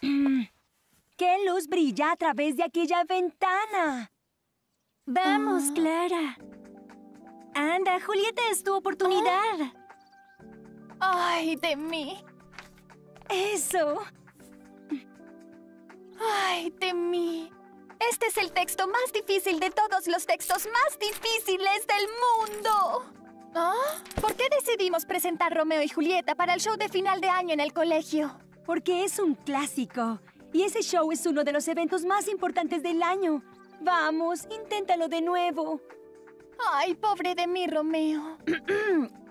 ¡Qué luz brilla a través de aquella ventana! ¡Vamos, Clara! ¡Anda, Julieta, es tu oportunidad! ¡Ay, de mí! ¡Eso! ¡Ay, de mí! Este es el texto más difícil de todos los textos más difíciles del mundo. ¿Ah? ¿Por qué decidimos presentar Romeo y Julieta para el show de final de año en el colegio? Porque es un clásico. Y ese show es uno de los eventos más importantes del año. Vamos, inténtalo de nuevo. Ay, pobre de mí, Romeo.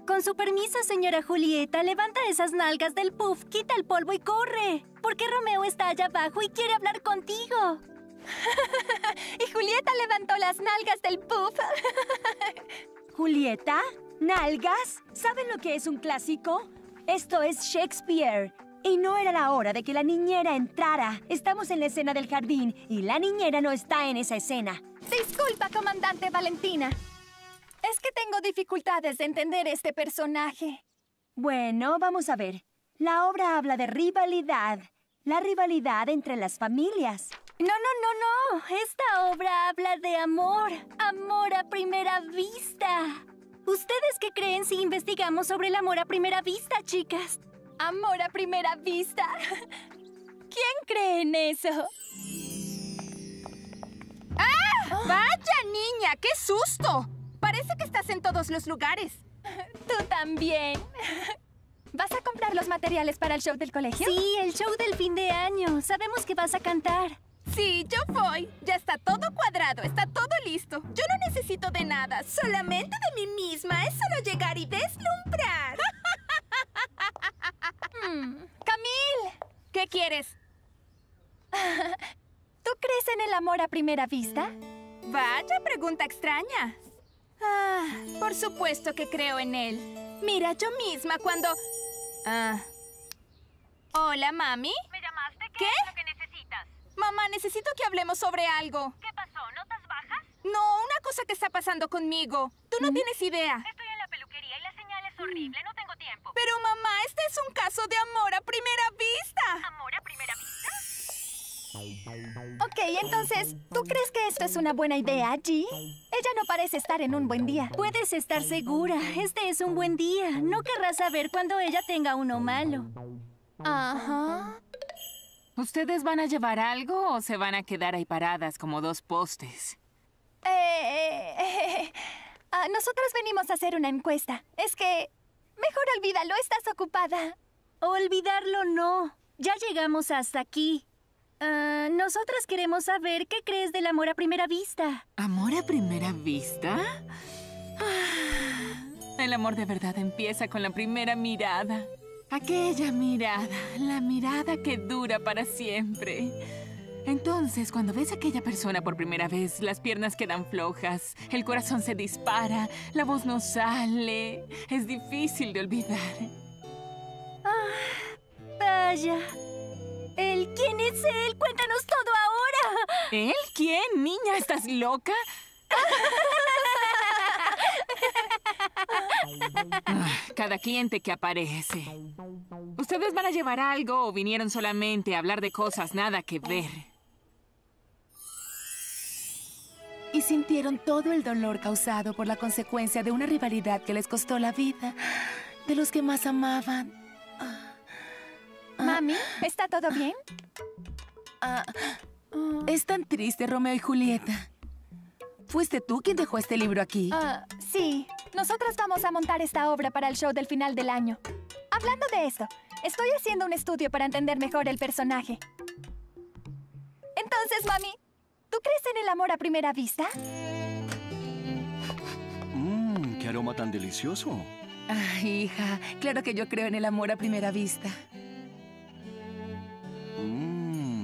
Con su permiso, señora Julieta, levanta esas nalgas del puff, quita el polvo y corre. Porque Romeo está allá abajo y quiere hablar contigo. Y Julieta levantó las nalgas del puff. ¿Julieta? ¿Nalgas? ¿Saben lo que es un clásico? Esto es Shakespeare. Y no era la hora de que la niñera entrara. Estamos en la escena del jardín y la niñera no está en esa escena. Disculpa, comandante Valentina. Es que tengo dificultades de entender este personaje. Bueno, vamos a ver. La obra habla de rivalidad. La rivalidad entre las familias. No, no, no, no. Esta obra habla de amor. Amor a primera vista. ¿Ustedes qué creen si investigamos sobre el amor a primera vista, chicas? Amor a primera vista. ¿Quién cree en eso? ¡Ah! ¡Vaya, niña! ¡Qué susto! Parece que estás en todos los lugares. Tú también. ¿Vas a comprar los materiales para el show del colegio? Sí, el show del fin de año. Sabemos que vas a cantar. Sí, yo voy. Ya está todo cuadrado, está todo listo. Yo no necesito de nada, solamente de mí misma. Es solo llegar y deslumbrar. ¡Camille! ¿Qué quieres? ¿Tú crees en el amor a primera vista? Vaya pregunta extraña. Ah, por supuesto que creo en él. Mira, yo misma cuando... Ah. Hola, mami. ¿Me llamaste? ¿Qué es lo que necesitas? Mamá, necesito que hablemos sobre algo. ¿Qué pasó? ¿Notas bajas? No, una cosa que está pasando conmigo. Tú no tienes idea. Estoy en la peluquería y la señal es horrible. No tengo tiempo. Pero, mamá, este es un caso de amor a primera vista. ¿Amor a primera vista? Ok, entonces, ¿tú crees que esto es una buena idea, G? Ella no parece estar en un buen día. Puedes estar segura. Este es un buen día. No querrás saber cuando ella tenga uno malo. Ajá. ¿Ustedes van a llevar algo o se van a quedar ahí paradas como dos postes? Nosotros venimos a hacer una encuesta. Es que... Mejor olvídalo, estás ocupada. Olvidarlo no. Ya llegamos hasta aquí. Nosotras queremos saber qué crees del amor a primera vista. ¿Amor a primera vista? Ah, el amor de verdad empieza con la primera mirada. Aquella mirada, la mirada que dura para siempre. Entonces, cuando ves a aquella persona por primera vez, las piernas quedan flojas, el corazón se dispara, la voz no sale. Es difícil de olvidar. Vaya... ¿Él? ¿Quién es él? ¡Cuéntanos todo ahora! ¿Él? ¿Quién? Niña, ¿estás loca? Cada cliente que aparece. ¿Ustedes van a llevar algo o vinieron solamente a hablar de cosas nada que ver? Y sintieron todo el dolor causado por la consecuencia de una rivalidad que les costó la vida de los que más amaban. Mami, ¿está todo bien? Es tan triste, Romeo y Julieta. ¿Fuiste tú quien dejó este libro aquí? Sí. Nosotras vamos a montar esta obra para el show del final del año. Hablando de esto, estoy haciendo un estudio para entender mejor el personaje. Entonces, mami, ¿tú crees en el amor a primera vista? Mmm, qué aroma tan delicioso. Ay, hija, claro que yo creo en el amor a primera vista.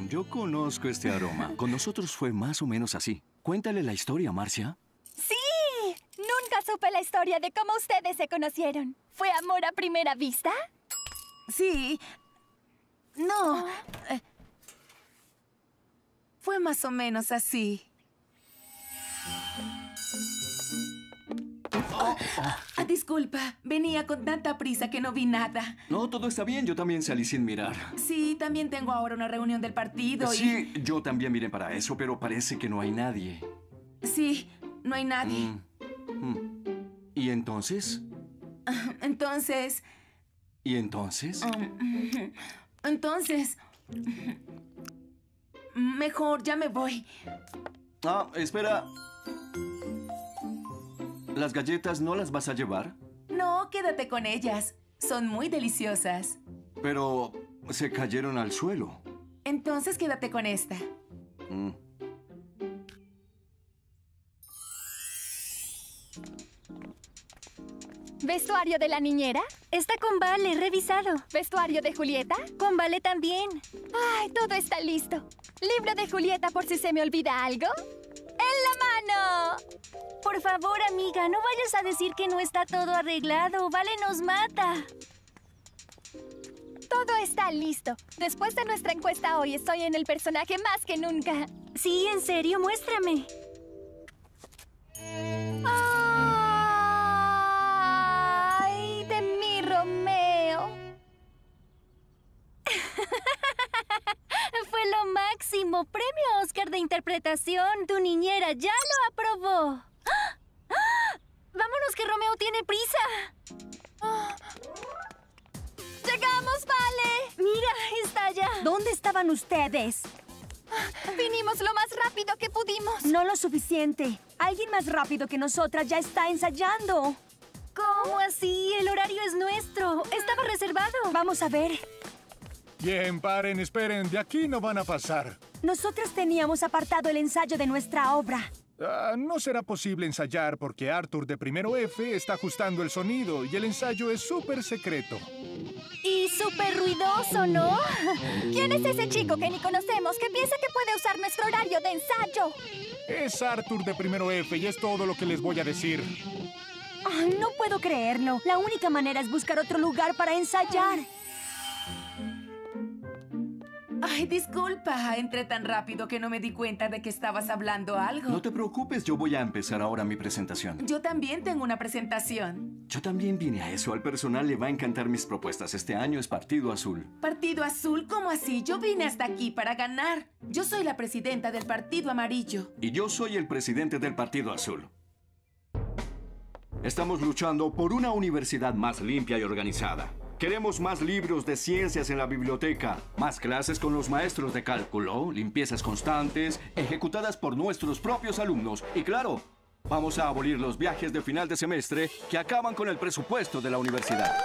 Yo conozco este aroma. Con nosotros fue más o menos así. Cuéntale la historia, Marcia. ¡Sí! Nunca supe la historia de cómo ustedes se conocieron. ¿Fue amor a primera vista? Sí. No. Fue más o menos así. Disculpa, venía con tanta prisa que no vi nada. No, todo está bien, yo también salí sin mirar. Sí, también tengo ahora una reunión del partido y... Sí, yo también miré para eso, pero parece que no hay nadie. Sí, no hay nadie. ¿Y entonces? Entonces... ¿Y entonces? Entonces... Mejor, ya me voy. Ah, espera... ¿Las galletas no las vas a llevar? No, quédate con ellas. Son muy deliciosas. Pero se cayeron al suelo. Entonces quédate con esta. ¿Vestuario de la niñera? Está con Vale, revisado. ¿Vestuario de Julieta? Con Vale también. ¡Ay, todo está listo! ¿Libro de Julieta por si se me olvida algo? ¡En la mano! Por favor, amiga, no vayas a decir que no está todo arreglado. Vale, nos mata. Todo está listo. Después de nuestra encuesta hoy, estoy en el personaje más que nunca. Sí, en serio, muéstrame. ¡Ay, de mi Romeo! Fue lo máximo. Premio Oscar de Interpretación. Tu niñera ya lo aprobó. ¡Ah! ¡Ah! Vámonos que Romeo tiene prisa. ¡Oh! ¡Llegamos, Vale! Mira, está allá. ¿Dónde estaban ustedes? Vinimos lo más rápido que pudimos. No lo suficiente. Alguien más rápido que nosotras ya está ensayando. ¿Cómo así? El horario es nuestro. Estaba reservado. Vamos a ver. Bien, paren, esperen. De aquí no van a pasar. Nosotros teníamos apartado el ensayo de nuestra obra. No será posible ensayar porque Arthur de Primero F está ajustando el sonido y el ensayo es súper secreto. Y súper ruidoso, ¿no? ¿Quién es ese chico que ni conocemos que piensa que puede usar nuestro horario de ensayo? Es Arthur de Primero F y es todo lo que les voy a decir. Ay, no puedo creerlo. La única manera es buscar otro lugar para ensayar. Ay, disculpa. Entré tan rápido que no me di cuenta de que estabas hablando algo. No te preocupes, yo voy a empezar ahora mi presentación. Yo también tengo una presentación. Yo también vine a eso. Al personal le va a encantar mis propuestas. Este año es Partido Azul. ¿Partido Azul? ¿Cómo así? Yo vine hasta aquí para ganar. Yo soy la presidenta del Partido Amarillo. Y yo soy el presidente del Partido Azul. Estamos luchando por una universidad más limpia y organizada. Queremos más libros de ciencias en la biblioteca, más clases con los maestros de cálculo, limpiezas constantes, ejecutadas por nuestros propios alumnos. Y claro, vamos a abolir los viajes de final de semestre que acaban con el presupuesto de la universidad.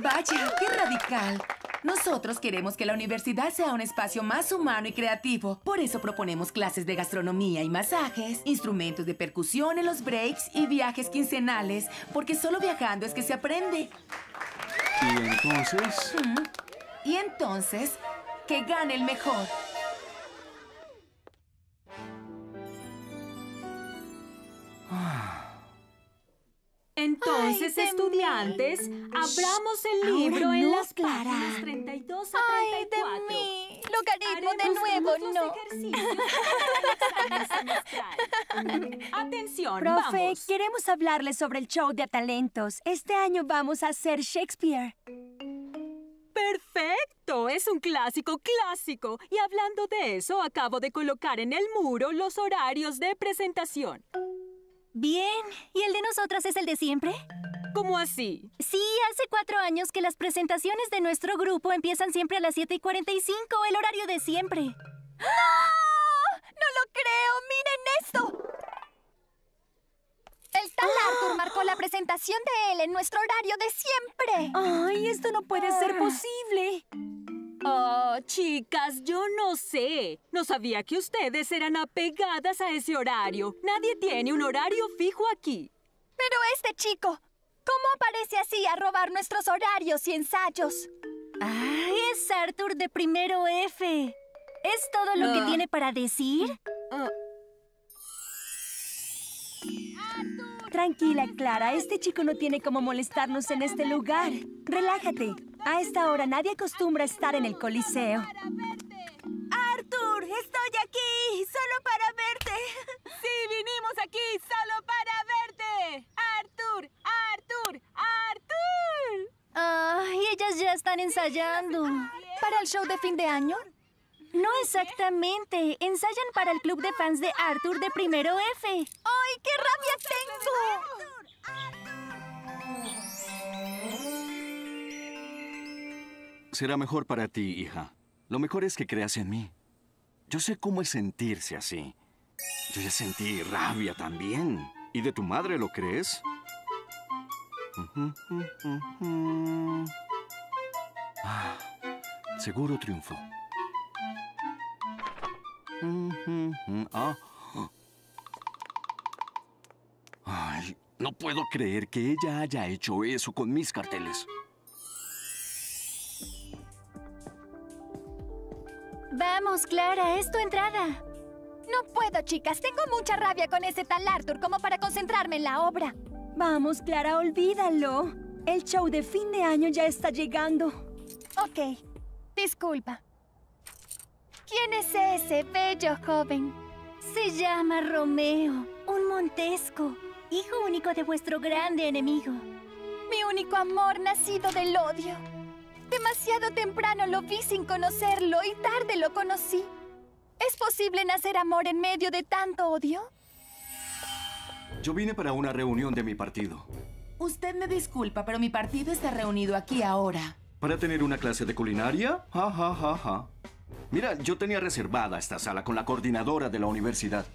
Vaya, qué radical. Nosotros queremos que la universidad sea un espacio más humano y creativo. Por eso proponemos clases de gastronomía y masajes, instrumentos de percusión en los breaks y viajes quincenales, porque solo viajando es que se aprende. ¿Y entonces? Y entonces, que gane el mejor. Entonces, estudiantes, abramos el libro en las páginas 32 a 34. ¡Ay, de mí! Logaritmo de nuevo, no. Atención, profe, vamos. Queremos hablarles sobre el show de talentos. Este año vamos a hacer Shakespeare. ¡Perfecto! Es un clásico clásico. Y hablando de eso, acabo de colocar en el muro los horarios de presentación. Bien. ¿Y el de nosotras es el de siempre? ¿Cómo así? Sí, hace 4 años que las presentaciones de nuestro grupo empiezan siempre a las 7:45, el horario de siempre. ¡No! ¡No lo creo! ¡Miren esto! El tal Arthur marcó la presentación de él en nuestro horario de siempre. ¡Ay, esto no puede ser posible! Oh, chicas, yo no sé. No sabía que ustedes eran apegadas a ese horario. Nadie tiene un horario fijo aquí. Pero este chico, ¿cómo aparece así a robar nuestros horarios y ensayos? ¡Ay, es Arthur de Primero F! ¿Es todo lo que tiene para decir? Tranquila, Clara. Este chico no tiene cómo molestarnos en este lugar. Relájate. A esta hora nadie acostumbra a estar en el Coliseo. ¡Arthur! ¡Estoy aquí! ¡Solo para verte! ¡Sí, vinimos aquí! ¡Solo para verte! ¡Arthur! ya están ensayando. ¿Para el show de fin de año? No exactamente. Ensayan para el club de fans de Arthur de Primero F. ¡Ay, qué rabia tengo! Será mejor para ti, hija. Lo mejor es que creas en mí. Yo sé cómo es sentirse así. Yo ya sentí rabia también. ¿Y de tu madre lo crees? Ah, seguro triunfo. Ay, no puedo creer que ella haya hecho eso con mis carteles. Vamos, Clara, es tu entrada. No puedo, chicas. Tengo mucha rabia con ese tal Arthur como para concentrarme en la obra. Vamos, Clara, olvídalo. El show de fin de año ya está llegando. Ok, disculpa. ¿Quién es ese bello joven? Se llama Romeo, un Montesco, hijo único de vuestro grande enemigo. Mi único amor nacido del odio. Demasiado temprano lo vi sin conocerlo y tarde lo conocí. ¿Es posible nacer amor en medio de tanto odio? Yo vine para una reunión de mi partido. Usted me disculpa, pero mi partido está reunido aquí ahora. ¿Para tener una clase de culinaria? Ja, ja, ja, ja. Mira, yo tenía reservada esta sala con la coordinadora de la universidad.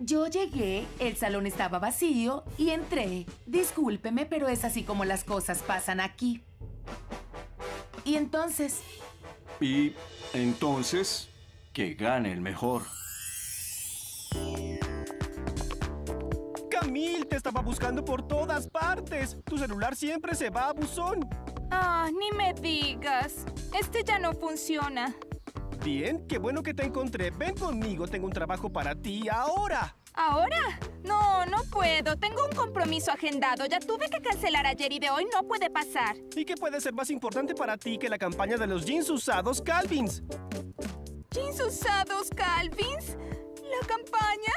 Yo llegué, el salón estaba vacío y entré. Discúlpeme, pero es así como las cosas pasan aquí. ¿Y entonces? Y entonces... que gane el mejor. Camille, te estaba buscando por todas partes. Tu celular siempre se va a buzón. Ah, ni me digas. Este ya no funciona. Bien, qué bueno que te encontré. Ven conmigo, tengo un trabajo para ti ahora. ¿Ahora? No, no puedo. Tengo un compromiso agendado. Ya tuve que cancelar ayer y de hoy no puede pasar. ¿Y qué puede ser más importante para ti que la campaña de los jeans usados Calvins? ¿Jeans usados Calvins? ¿La campaña?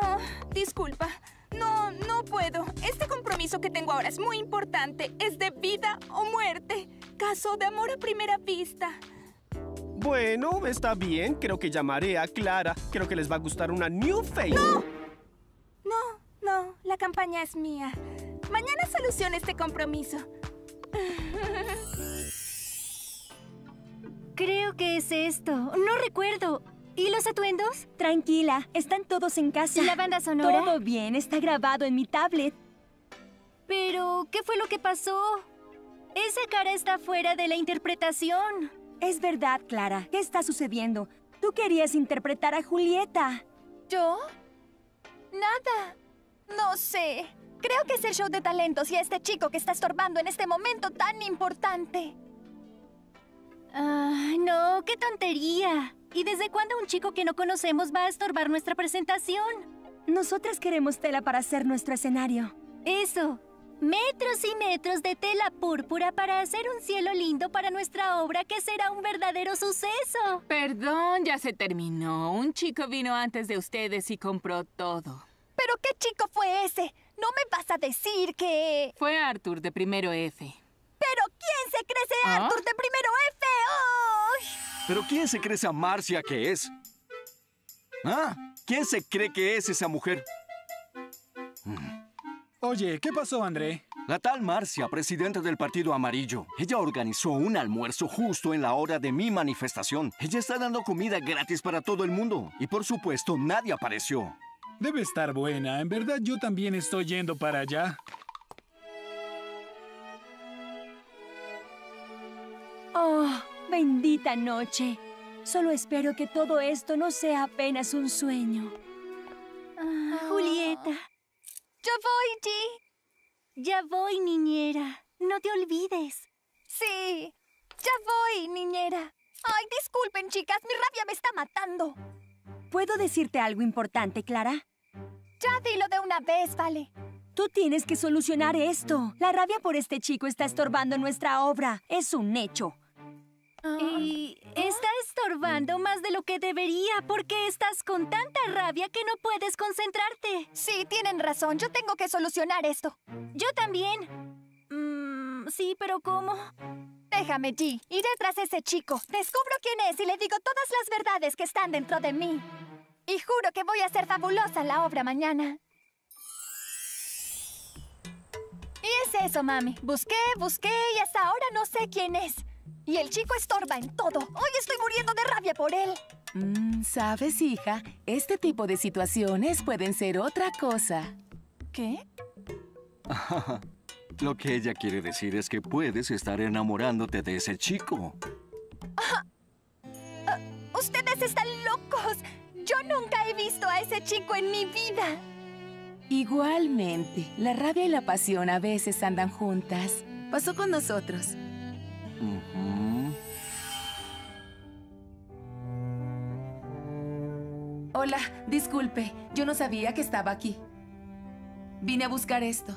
Ah, disculpa. No, no puedo. Este compromiso que tengo ahora es muy importante. Es de vida o muerte. Caso de amor a primera vista. Bueno, está bien. Creo que llamaré a Clara. Creo que les va a gustar una new face. ¡No! No, no. La campaña es mía. Mañana soluciono este compromiso. Creo que es esto. No recuerdo. ¿Y los atuendos? Tranquila, están todos en casa. ¿La banda sonora? Todo bien, está grabado en mi tablet. Pero, ¿qué fue lo que pasó? Esa cara está fuera de la interpretación. Es verdad, Clara. ¿Qué está sucediendo? Tú querías interpretar a Julieta. ¿Yo? Nada. No sé. Creo que es el show de talentos y a este chico que está estorbando en este momento tan importante. Ah, no, qué tontería. ¿Y desde cuándo un chico que no conocemos va a estorbar nuestra presentación? Nosotras queremos tela para hacer nuestro escenario. Eso. Metros y metros de tela púrpura para hacer un cielo lindo para nuestra obra que será un verdadero suceso. Perdón, ya se terminó. Un chico vino antes de ustedes y compró todo. ¿Pero qué chico fue ese? No me vas a decir que... Fue Arthur de Primero F. ¿Pero quién se crece Arthur de Primero F? ¡Oh! ¿Pero quién se crece a Marcia que es? ¿Ah? ¿Quién se cree que es esa mujer? Oye, ¿qué pasó, André? La tal Marcia, presidenta del Partido Amarillo. Ella organizó un almuerzo justo en la hora de mi manifestación. Ella está dando comida gratis para todo el mundo. Y, por supuesto, nadie apareció. Debe estar buena. En verdad, yo también estoy yendo para allá. ¡Oh, bendita noche! Solo espero que todo esto no sea apenas un sueño. Ah, Julieta. ¡Ya voy, G! Ya voy, niñera. No te olvides. Sí, ya voy, niñera. Ay, disculpen, chicas. Mi rabia me está matando. ¿Puedo decirte algo importante, Clara? Ya dilo de una vez, vale. Tú tienes que solucionar esto. La rabia por este chico está estorbando nuestra obra. Es un hecho. Y está estorbando más de lo que debería. Porque estás con tanta rabia que no puedes concentrarte. Sí, tienen razón. Yo tengo que solucionar esto. Yo también. Sí, pero ¿cómo? Déjame, G. Iré tras ese chico. Descubro quién es y le digo todas las verdades que están dentro de mí. Y juro que voy a ser fabulosa en la obra mañana. Y es eso, mami. Busqué, busqué y hasta ahora no sé quién es. Y el chico estorba en todo. Hoy estoy muriendo de rabia por él. ¿Sabes, hija? Este tipo de situaciones pueden ser otra cosa. ¿Qué? Lo que ella quiere decir es que puedes estar enamorándote de ese chico. Ustedes están locos. Yo nunca he visto a ese chico en mi vida. Igualmente, la rabia y la pasión a veces andan juntas. Pasó con nosotros. Hola, disculpe. Yo no sabía que estaba aquí. Vine a buscar esto.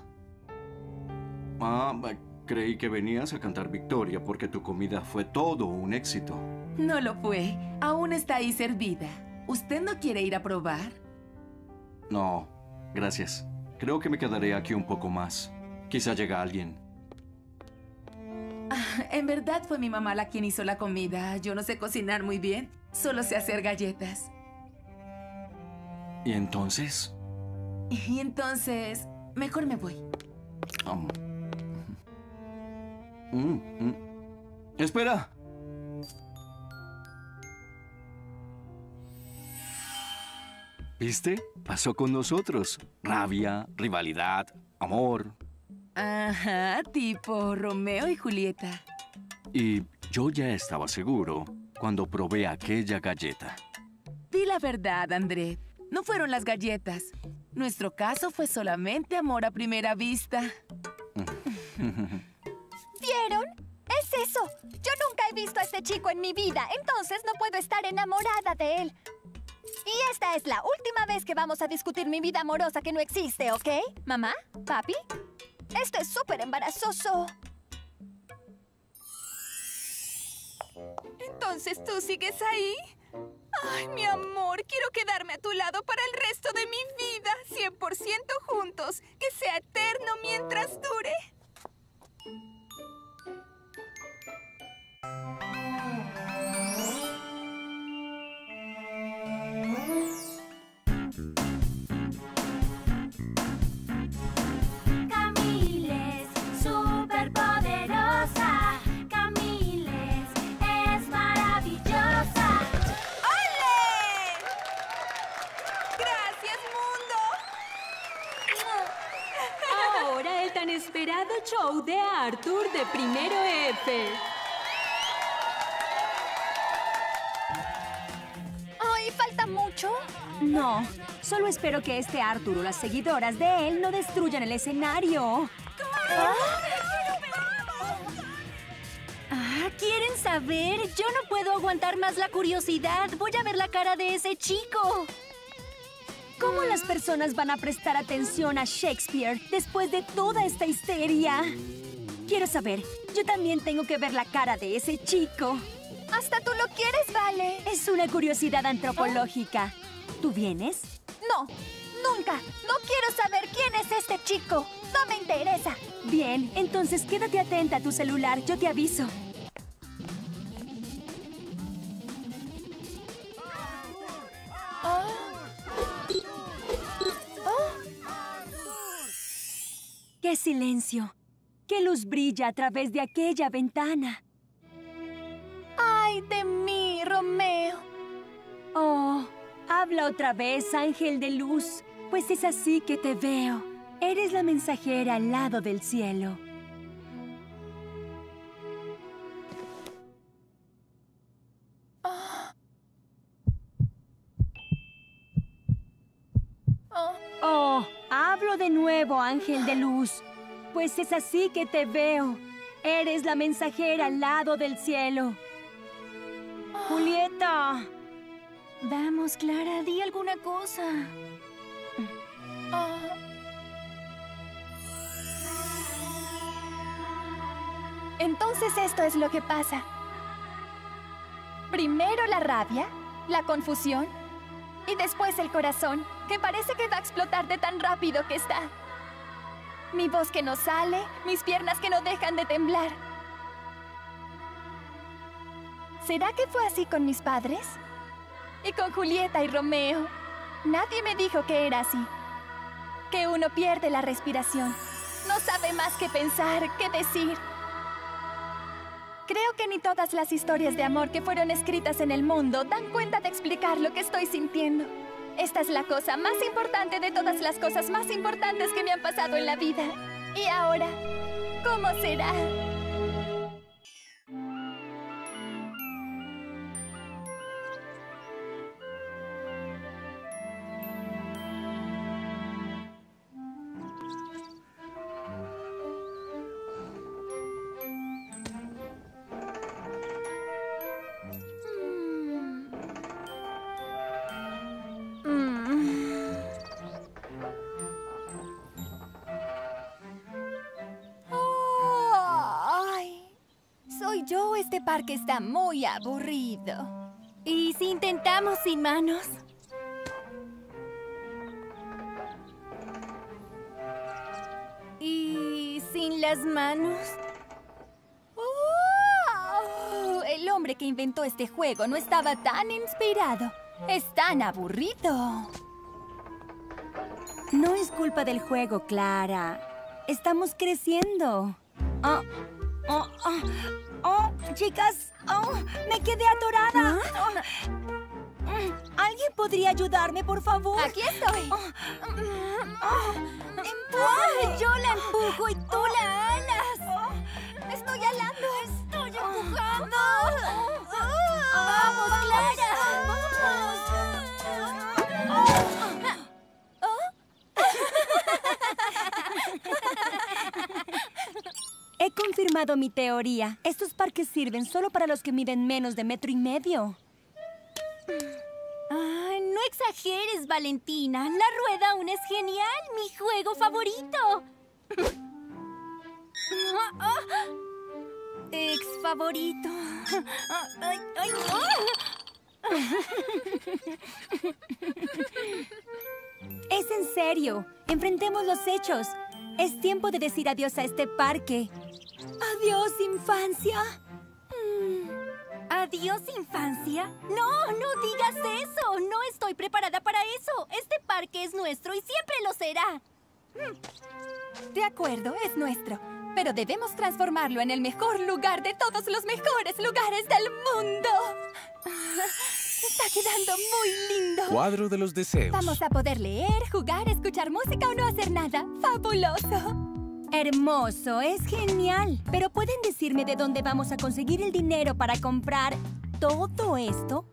Creí que venías a cantar victoria porque tu comida fue todo un éxito. No lo fue. Aún está ahí servida. ¿Usted no quiere ir a probar? No, gracias. Creo que me quedaré aquí un poco más. Quizá llega alguien. En verdad fue mi mamá la quien hizo la comida. Yo no sé cocinar muy bien. Solo sé hacer galletas. ¿Y entonces? Y entonces, mejor me voy. ¡Espera! ¿Viste? Pasó con nosotros. Rabia, rivalidad, amor. Ajá, tipo Romeo y Julieta. Y yo ya estaba seguro cuando probé aquella galleta. Di la verdad, André. No fueron las galletas. Nuestro caso fue solamente amor a primera vista. ¿Vieron? ¡Es eso! Yo nunca he visto a este chico en mi vida, entonces no puedo estar enamorada de él. Y esta es la última vez que vamos a discutir mi vida amorosa que no existe, ¿ok? ¿Mamá? ¿Papi? Esto es súper embarazoso. ¿Entonces tú sigues ahí? Ay, mi amor, quiero quedarme a tu lado para el resto de mi vida. 100% juntos. Que sea eterno mientras dure. Esperado show de Arthur de Primero F. ¿Ay, falta mucho? No, solo espero que este Arthur o las seguidoras de él no destruyan el escenario. ¿Quieren saber? Yo no puedo aguantar más la curiosidad. Voy a ver la cara de ese chico. ¿Cómo las personas van a prestar atención a Shakespeare después de toda esta histeria? Quiero saber, yo también tengo que ver la cara de ese chico. Hasta tú lo quieres, Vale. Es una curiosidad antropológica. ¿Tú vienes? No, nunca. No quiero saber quién es este chico. No me interesa. Bien, entonces quédate atenta a tu celular. Yo te aviso. ¡Qué silencio! ¡Qué luz brilla a través de aquella ventana! ¡Ay, de mí, Romeo! Oh, habla otra vez, ángel de luz, pues es así que te veo. Eres la mensajera al lado del cielo. Hablo de nuevo, ángel de luz, pues es así que te veo. Eres la mensajera al lado del cielo. Julieta. Vamos, Clara, di alguna cosa. Entonces esto es lo que pasa. Primero la rabia, la confusión y después el corazón, que parece que va a explotar de tan rápido que está. Mi voz que no sale, mis piernas que no dejan de temblar. ¿Será que fue así con mis padres? Y con Julieta y Romeo. Nadie me dijo que era así. Que uno pierde la respiración. No sabe más qué pensar, qué decir. Creo que ni todas las historias de amor que fueron escritas en el mundo dan cuenta de explicar lo que estoy sintiendo. Esta es la cosa más importante de todas las cosas más importantes que me han pasado en la vida. Y ahora, ¿cómo será? Este parque está muy aburrido. ¿Y si intentamos sin manos? ¿Y sin las manos? ¡Oh! El hombre que inventó este juego no estaba tan inspirado. Es tan aburrido. No es culpa del juego, Clara. Estamos creciendo. Oh, chicas, me quedé atorada. ¿Alguien podría ayudarme, por favor? Aquí estoy. ¡Empújame! Yo la empujo y tú la alas. Estoy alando. Estoy empujando. ¡Vamos, Clara! ¡Vamos! He confirmado mi teoría. Estos parques sirven solo para los que miden menos de 1,5 metros. Ay, no exageres, Valentina. La rueda aún es genial, mi juego favorito. Ex favorito. Ay, ay, no. Es en serio. Enfrentemos los hechos. Es tiempo de decir adiós a este parque. ¡Adiós, infancia! ¿Adiós, infancia? ¡No, no digas eso! No estoy preparada para eso. Este parque es nuestro y siempre lo será. De acuerdo, es nuestro. Pero debemos transformarlo en el mejor lugar de todos los mejores lugares del mundo. Está quedando muy lindo. Cuadro de los deseos. Vamos a poder leer, jugar, escuchar música o no hacer nada. ¡Fabuloso! Hermoso, es genial. Pero ¿pueden decirme de dónde vamos a conseguir el dinero para comprar todo esto?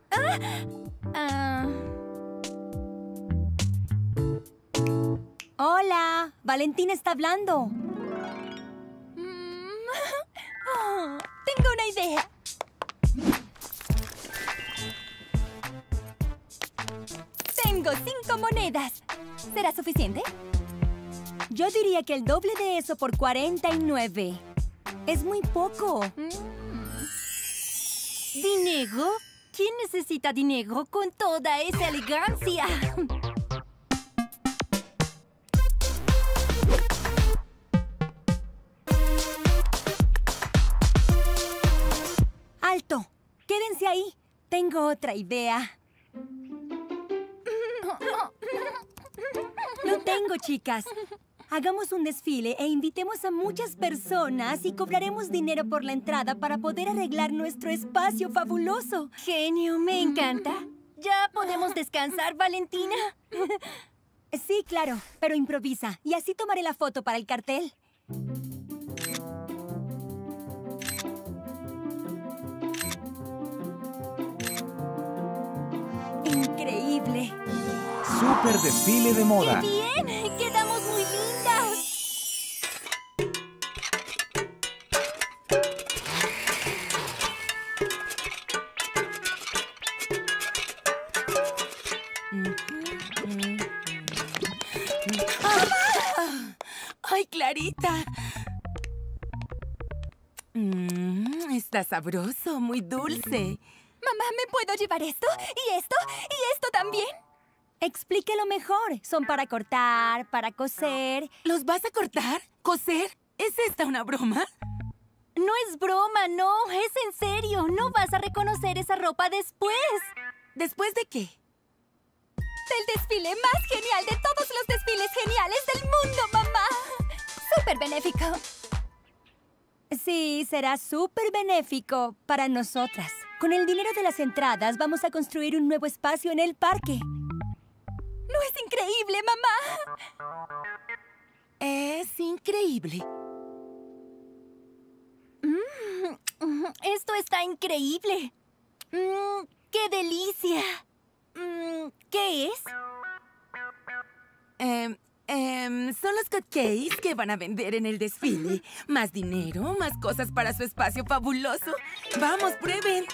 Hola, Valentina está hablando. Tengo una idea. Tengo 5 monedas. ¿Será suficiente? Yo diría que el doble de eso por 49. Es muy poco. ¿Dinero? ¿Quién necesita dinero con toda esa elegancia? ¡Alto! Quédense ahí. Tengo otra idea. Lo tengo, chicas. Hagamos un desfile e invitemos a muchas personas y cobraremos dinero por la entrada para poder arreglar nuestro espacio fabuloso. Genio, me encanta. ¿Ya podemos descansar, Valentina? Sí, claro, pero improvisa y así tomaré la foto para el cartel. Increíble. Súper desfile de moda. ¡Qué bien! ¡Quedamos muy bien! ¡Ay, Clarita! Está sabroso, muy dulce. Mamá, ¿me puedo llevar esto? ¿Y esto? ¿Y esto también? Explíquelo mejor. Son para cortar, para coser. ¿Los vas a cortar? ¿Coser? ¿Es esta una broma? No es broma, no. Es en serio. No vas a reconocer esa ropa después. ¿Después de qué? ¡Del desfile más genial de todos los desfiles geniales del mundo, mamá! ¡Súper benéfico! Sí, será súper benéfico para nosotras. Con el dinero de las entradas vamos a construir un nuevo espacio en el parque. ¡No es increíble, mamá! Es increíble. Esto está increíble. ¡Qué delicia! ¿Qué es? Son los cupcakes que van a vender en el desfile. Más dinero, más cosas para su espacio fabuloso. ¡Vamos, prueben!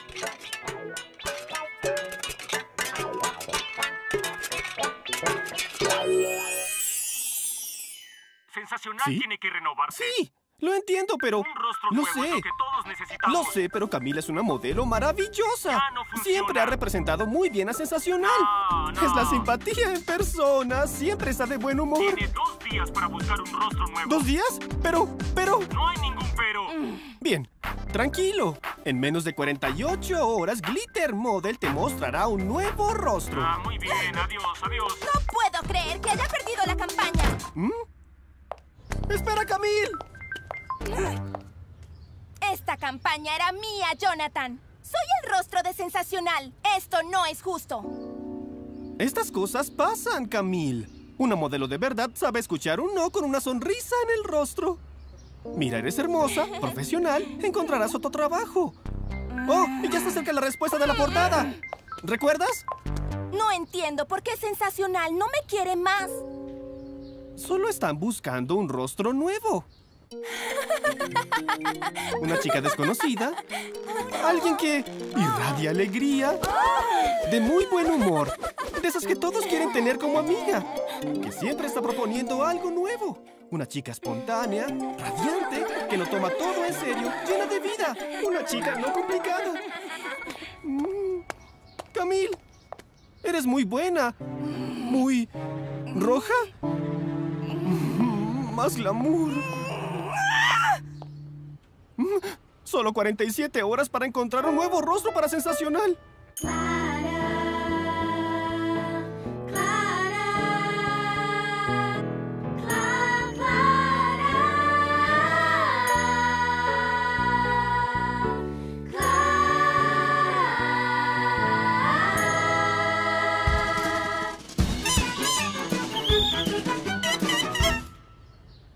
Sensacional, ¿sí? Tiene que renovarse. Sí, lo entiendo, pero... Un rostro nuevo es lo que todos necesitamos. Lo sé, pero Camila es una modelo maravillosa. No siempre ha representado muy bien a Sensacional. No. Es la simpatía en persona. Siempre está de buen humor. Tiene 2 días para buscar un rostro nuevo. ¿2 días? Pero... No hay ningún pero. Bien, tranquilo. En menos de 48 horas, Glitter Model te mostrará un nuevo rostro. Ah, muy bien. Adiós, adiós. No puedo creer que haya perdido la campaña. ¡Espera, Camille! Esta campaña era mía, Jonathan. Soy el rostro de Sensacional. Esto no es justo. Estas cosas pasan, Camille. Una modelo de verdad sabe escuchar un no con una sonrisa en el rostro. Mira, eres hermosa, profesional, encontrarás otro trabajo. ¡Oh! Y ya está cerca la respuesta de la portada. ¿Recuerdas? No entiendo por qué Sensacional no me quiere más. Solo están buscando un rostro nuevo. Una chica desconocida. Alguien que irradia alegría. De muy buen humor. De esas que todos quieren tener como amiga. Que siempre está proponiendo algo nuevo. Una chica espontánea, radiante, que lo toma todo en serio, llena de vida. Una chica no complicada. Camille, eres muy buena. Muy... ¿roja? Más glamour. Solo 47 horas para encontrar un nuevo rostro para Sensacional.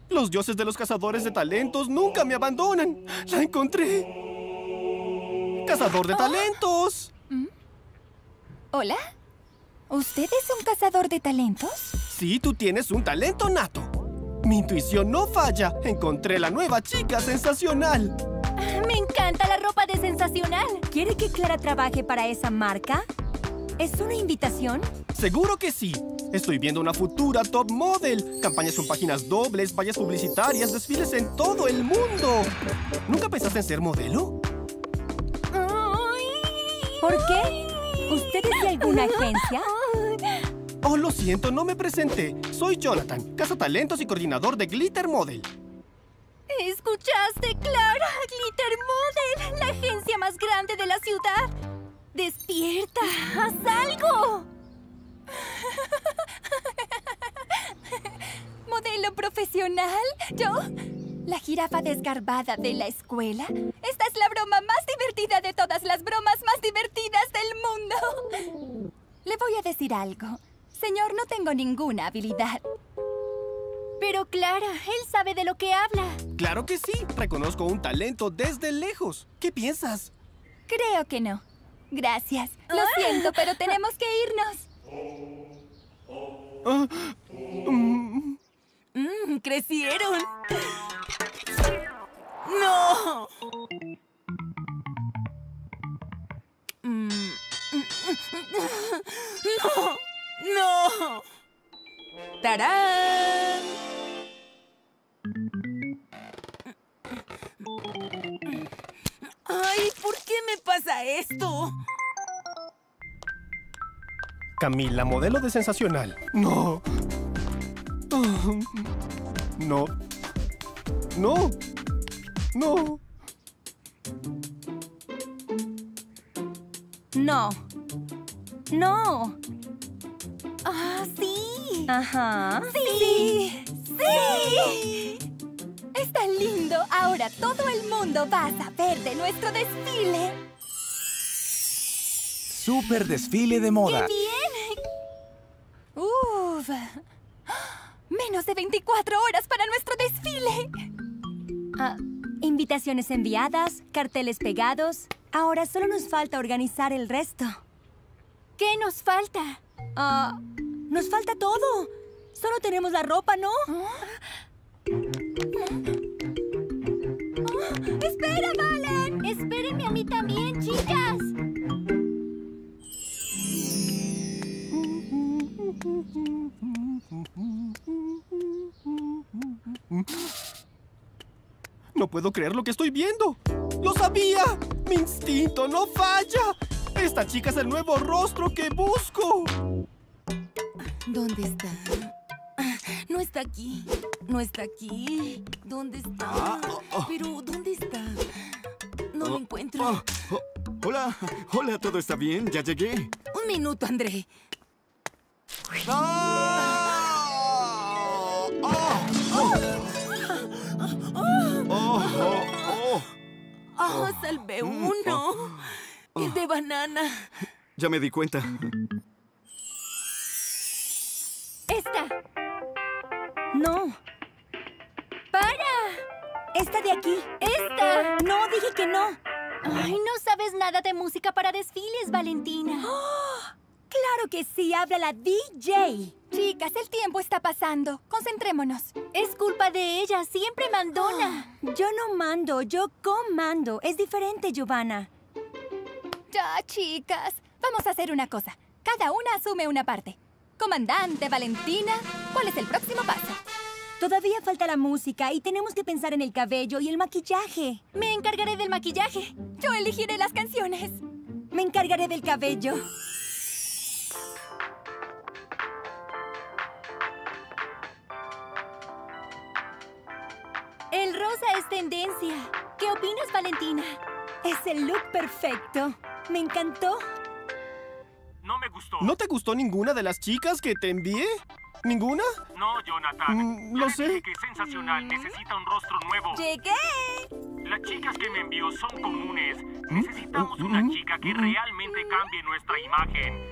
Los dioses de los cazadores de talentos nunca me abandonan. ¡La encontré! ¡Cazador de talentos! ¿Hola? ¿Usted es un cazador de talentos? Sí, tú tienes un talento nato. Mi intuición no falla. Encontré la nueva chica Sensacional. ¡Me encanta la ropa de Sensacional! ¿Quiere que Clara trabaje para esa marca? ¿Es una invitación? Seguro que sí. Estoy viendo una futura top model. Campañas con páginas dobles, vallas publicitarias, desfiles en todo el mundo. ¿Nunca pensaste en ser modelo? ¿Por qué? ¿Usted es de alguna agencia? Oh, lo siento, no me presenté. Soy Jonathan, cazatalentos y coordinador de Glitter Model. ¿Escuchaste, Clara? Glitter Model, la agencia más grande de la ciudad. ¡Despierta! ¡Haz algo! ¿Modelo profesional? ¿Yo? ¿La jirafa desgarbada de la escuela? ¡Esta es la broma más divertida de todas las bromas más divertidas del mundo! Le voy a decir algo. Señor, no tengo ninguna habilidad. Pero Clara, él sabe de lo que habla. ¡Claro que sí! Reconozco un talento desde lejos. ¿Qué piensas? Creo que no. Gracias. Lo siento, pero tenemos que irnos. ¡Crecieron! ¡No! ¡No! ¡No! ¡Tarán! ¡Ay! ¿Por qué me pasa esto? Camila, modelo de Sensacional. ¡No! ¡No! ¡No! ¡No! ¡No! ¡No! ¡Ah, sí! ¡Ajá! ¡Sí! ¡Sí! ¡Sí! ¡Está lindo! Ahora todo el mundo va a saber de nuestro desfile. ¡Súper desfile de moda! ¡Qué bien! ¡Uf! ¡Menos de 24 horas para nuestro desfile! Invitaciones enviadas, carteles pegados. Ahora solo nos falta organizar el resto. ¿Qué nos falta? Nos falta todo. Solo tenemos la ropa, ¿no? ¡Espera, Valen! ¡Espérenme a mí también, chicas! No puedo creer lo que estoy viendo. ¡Lo sabía! ¡Mi instinto no falla! ¡Esta chica es el nuevo rostro que busco! ¿Dónde está? No está aquí. No está aquí. ¿Dónde está? Pero, ¿dónde está? No lo encuentro. Hola. Hola, ¿todo está bien? Ya llegué. Un minuto, André. ¡Oh, salvé uno! El de banana. Ya me di cuenta. ¡Esta! ¡No! ¡Para! ¡Esta de aquí! ¡Esta! ¡No, dije que no! ¡Ay, no sabes nada de música para desfiles, Valentina! ¡Oh! ¡Claro que sí! ¡Habla la DJ! Chicas, el tiempo está pasando. Concentrémonos. Es culpa de ella. Siempre mandona. Yo no mando. Yo comando. Es diferente, Giovanna. Ya, chicas. Vamos a hacer una cosa. Cada una asume una parte. Comandante Valentina, ¿cuál es el próximo paso? Todavía falta la música y tenemos que pensar en el cabello y el maquillaje. Me encargaré del maquillaje. Yo elegiré las canciones. Me encargaré del cabello. El rosa es tendencia. ¿Qué opinas, Valentina? Es el look perfecto. Me encantó. No me gustó. ¿No te gustó ninguna de las chicas que te envié? ¿Ninguna? No, Jonathan. Lo sé. Que Sensacional necesita un rostro nuevo. ¡Llegué! Las chicas que me envió son comunes. Necesitamos una chica que realmente cambie nuestra imagen.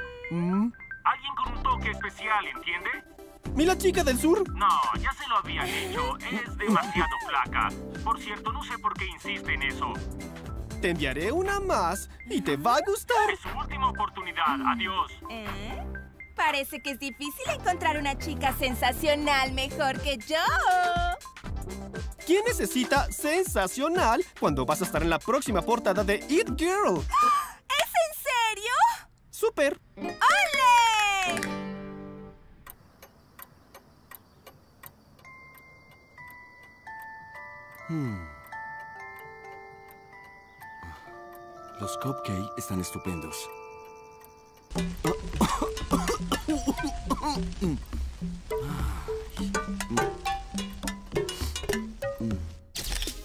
Alguien con un toque especial, ¿entiende? ¿Y la chica del sur? No, ya se lo habían hecho. Es demasiado flaca. Por cierto, no sé por qué insiste en eso. Te enviaré una más y te va a gustar. Es su última oportunidad. Adiós. Parece que es difícil encontrar una chica sensacional mejor que yo. ¿Quién necesita sensacional cuando vas a estar en la próxima portada de It Girl? ¿Es en serio? ¡Súper! ¡Ole! Los cupcakes están estupendos.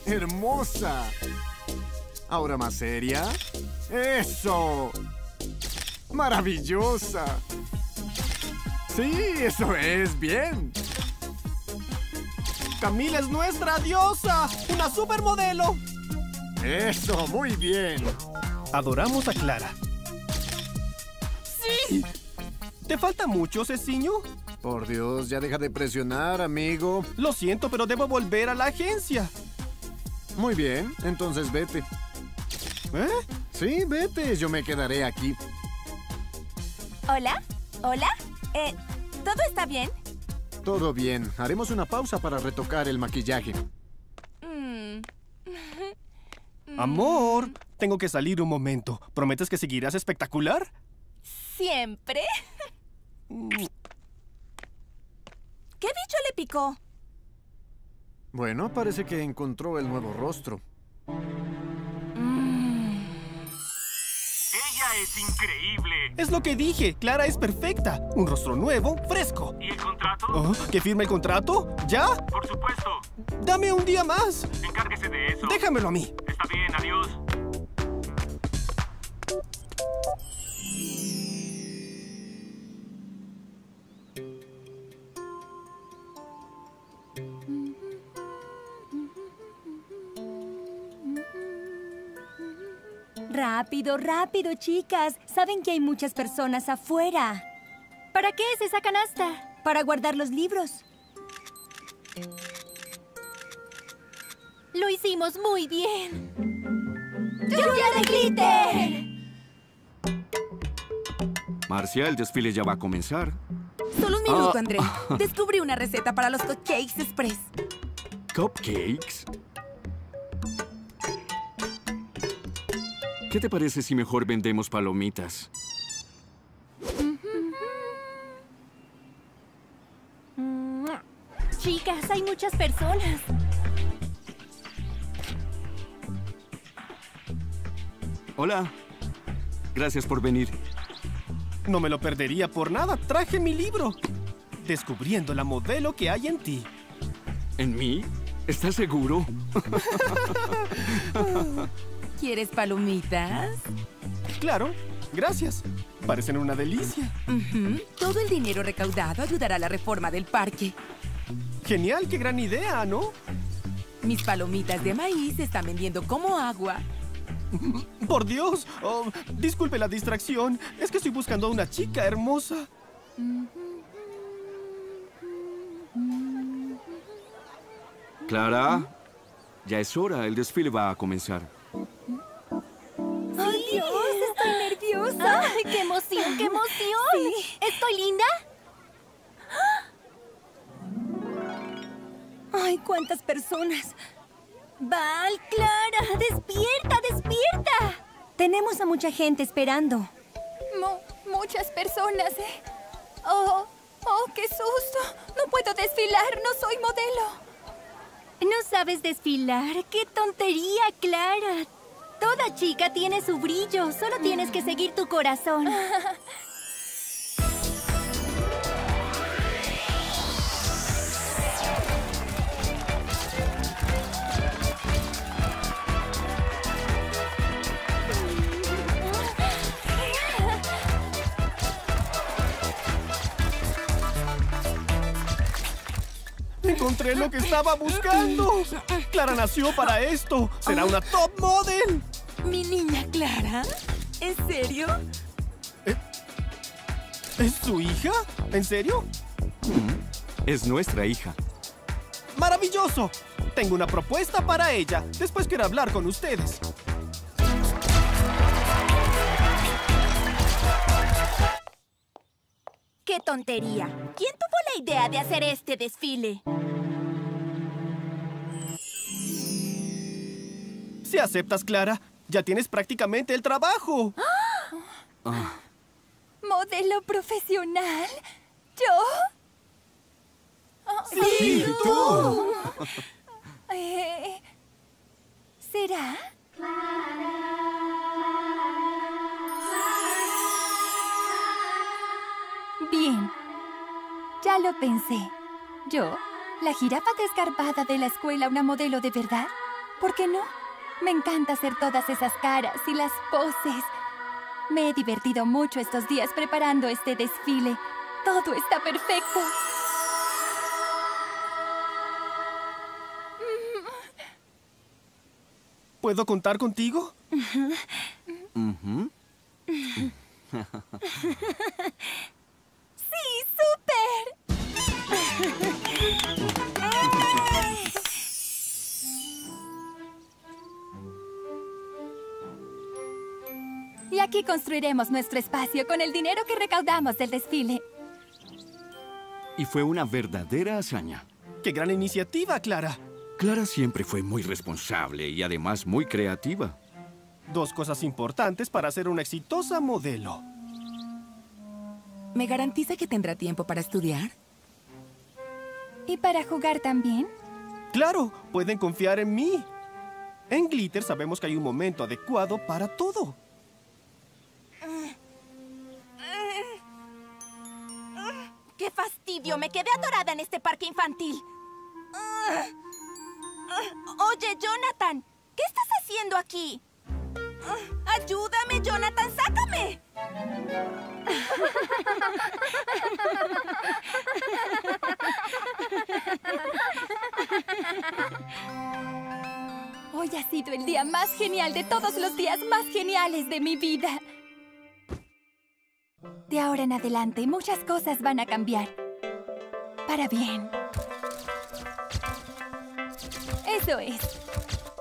¡Hermosa! ¿Ahora más seria? ¡Eso! ¡Maravillosa! ¡Sí, eso es! ¡Bien! ¡Camila es nuestra diosa! ¡Una supermodelo! ¡Eso! ¡Muy bien! Adoramos a Clara. ¡Sí! ¿Te falta mucho, Ceciño? Por Dios, ya deja de presionar, amigo. Lo siento, pero debo volver a la agencia. Muy bien, entonces vete. ¿Eh? Sí, vete. Yo me quedaré aquí. ¿Hola? ¿Hola? ¿Todo está bien? Todo bien. Haremos una pausa para retocar el maquillaje. Amor, tengo que salir un momento. ¿Prometes que seguirás espectacular? Siempre. ¿Qué bicho le picó? Bueno, parece que encontró el nuevo rostro. ¡Ella es increíble! Es lo que dije, Clara es perfecta. Un rostro nuevo, fresco. ¿Y el contrato? Oh, ¿que firme el contrato? ¿Ya? Por supuesto. Dame un día más. Encárguese de eso. Déjamelo a mí. Está bien, adiós. Rápido, rápido, chicas. Saben que hay muchas personas afuera. ¿Para qué es esa canasta? Para guardar los libros. Lo hicimos muy bien. ¡Lluvia de glitter! Marcia, el desfile ya va a comenzar. Solo un minuto, André. Descubrí una receta para los Cupcakes Express. ¿Cupcakes? ¿Qué te parece si mejor vendemos palomitas? Chicas, hay muchas personas. Hola. Gracias por venir. No me lo perdería por nada. Traje mi libro. Descubriendo la modelo que hay en ti. ¿En mí? ¿Estás seguro? ¿Quieres palomitas? Claro, gracias. Parecen una delicia. Todo el dinero recaudado ayudará a la reforma del parque. Genial, qué gran idea, ¿no? Mis palomitas de maíz se están vendiendo como agua. ¡Por Dios! Oh, disculpe la distracción. Es que estoy buscando a una chica hermosa. Clara, ya es hora. El desfile va a comenzar. ¡Ay, Dios! ¡Estoy nerviosa! Ay, ¡qué emoción, qué emoción! Sí. ¿Estoy linda? ¡Ay, cuántas personas! ¡Val, Clara! ¡Despierta, despierta! Tenemos a mucha gente esperando. Muchas personas, ¿eh? ¡Oh, qué susto! ¡No puedo desfilar! ¡No soy modelo! ¿No sabes desfilar? ¡Qué tontería, Clara! Toda chica tiene su brillo. Solo tienes que seguir tu corazón. ¡Encontré lo que estaba buscando! ¡Clara nació para esto! ¡Será una top model! ¿Mi niña Clara? ¿En serio? ¿Es su hija? ¿En serio? Es nuestra hija. ¡Maravilloso! Tengo una propuesta para ella. Después quiero hablar con ustedes. ¡Qué tontería! ¿Quién tuvo la idea de hacer este desfile? Si aceptas, Clara, ya tienes prácticamente el trabajo. ¿Modelo profesional? ¿Yo? ¡Sí, tú! ¿Será? Bien, ya lo pensé. ¿Yo? ¿La jirafa desgarbada de la escuela una modelo de verdad? ¿Por qué no? Me encanta hacer todas esas caras y las poses. Me he divertido mucho estos días preparando este desfile. Todo está perfecto. ¿Puedo contar contigo? ¡Sí, súper! Y aquí construiremos nuestro espacio con el dinero que recaudamos del desfile. Y fue una verdadera hazaña. ¡Qué gran iniciativa, Clara! Clara siempre fue muy responsable y además muy creativa. Dos cosas importantes para ser una exitosa modelo. ¿Me garantiza que tendrá tiempo para estudiar? ¿Y para jugar también? ¡Claro! Pueden confiar en mí. En Glitter sabemos que hay un momento adecuado para todo. suicidio. Me quedé atorada en este parque infantil. Oye, Jonathan, ¿qué estás haciendo aquí? ¡Ayúdame, Jonathan! ¡Sácame! Hoy ha sido el día más genial de todos los días más geniales de mi vida. De ahora en adelante, muchas cosas van a cambiar. Para bien. Eso es.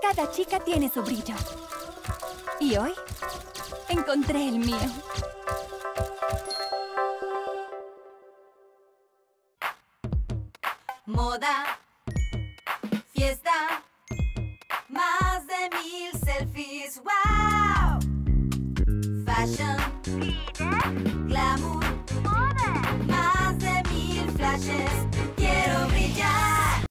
Cada chica tiene su brillo. Y hoy, encontré el mío. Moda.